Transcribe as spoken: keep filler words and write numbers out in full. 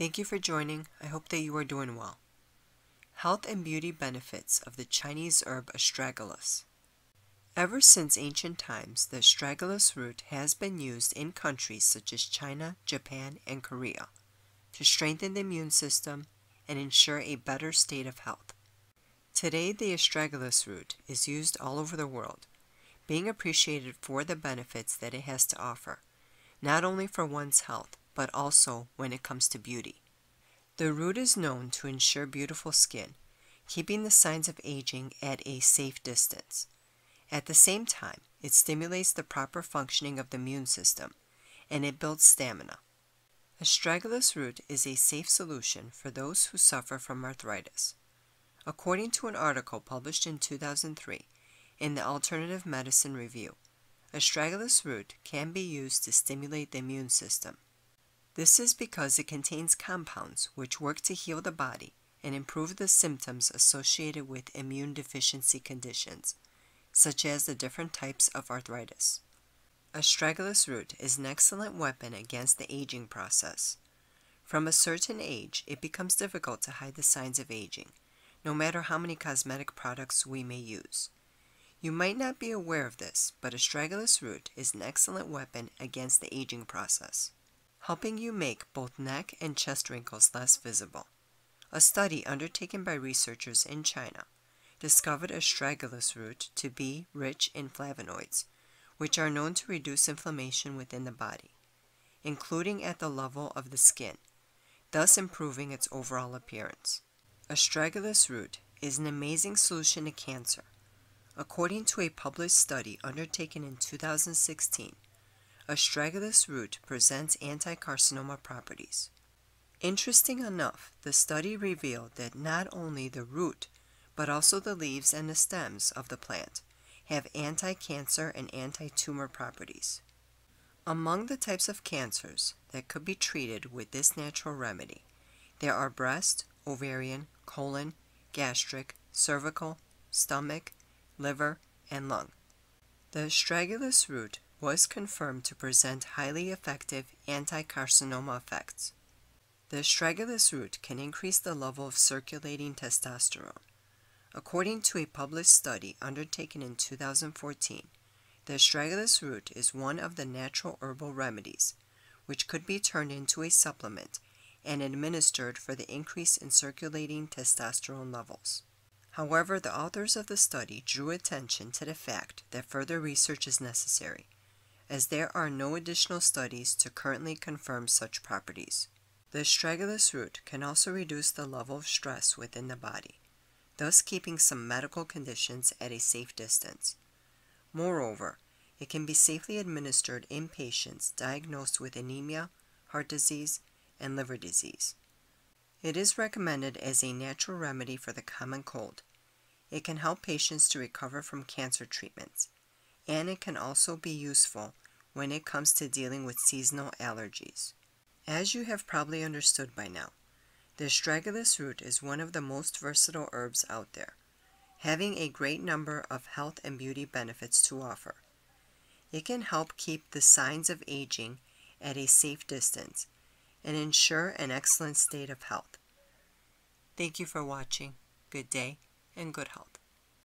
Thank you for joining. I hope that you are doing well. Health and Beauty Benefits of the Chinese Herb Astragalus. Ever since ancient times, the astragalus root has been used in countries such as China, Japan, and Korea to strengthen the immune system and ensure a better state of health. Today, the astragalus root is used all over the world, being appreciated for the benefits that it has to offer, not only for one's health, but also when it comes to beauty. The root is known to ensure beautiful skin, keeping the signs of aging at a safe distance. At the same time, it stimulates the proper functioning of the immune system, and it builds stamina. Astragalus root is a safe solution for those who suffer from arthritis. According to an article published in two thousand three in the Alternative Medicine Review, astragalus root can be used to stimulate the immune system. This is because it contains compounds which work to heal the body and improve the symptoms associated with immune deficiency conditions, such as the different types of arthritis. Astragalus root is an excellent weapon against the aging process. From a certain age, it becomes difficult to hide the signs of aging, no matter how many cosmetic products we may use. You might not be aware of this, but astragalus root is an excellent weapon against the aging process, helping you make both neck and chest wrinkles less visible. A study undertaken by researchers in China discovered astragalus root to be rich in flavonoids, which are known to reduce inflammation within the body, including at the level of the skin, thus improving its overall appearance. Astragalus root is an amazing solution to cancer. According to a published study undertaken in two thousand sixteen, astragalus root presents anti-carcinoma properties. Interesting enough, the study revealed that not only the root but also the leaves and the stems of the plant have anti-cancer and anti-tumor properties. Among the types of cancers that could be treated with this natural remedy, there are breast, ovarian, colon, gastric, cervical, stomach, liver, and lung. The astragalus root was confirmed to present highly effective anti-carcinoma effects. The astragalus root can increase the level of circulating testosterone. According to a published study undertaken in two thousand fourteen, the astragalus root is one of the natural herbal remedies, which could be turned into a supplement and administered for the increase in circulating testosterone levels. However, the authors of the study drew attention to the fact that further research is necessary, as there are no additional studies to currently confirm such properties. The astragalus root can also reduce the level of stress within the body, thus keeping some medical conditions at a safe distance. Moreover, it can be safely administered in patients diagnosed with anemia, heart disease, and liver disease. It is recommended as a natural remedy for the common cold. It can help patients to recover from cancer treatments, and it can also be useful when it comes to dealing with seasonal allergies. As you have probably understood by now, the astragalus root is one of the most versatile herbs out there, having a great number of health and beauty benefits to offer. It can help keep the signs of aging at a safe distance and ensure an excellent state of health. Thank you for watching. Good day and good health.